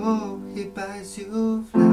go, he buys you flowers.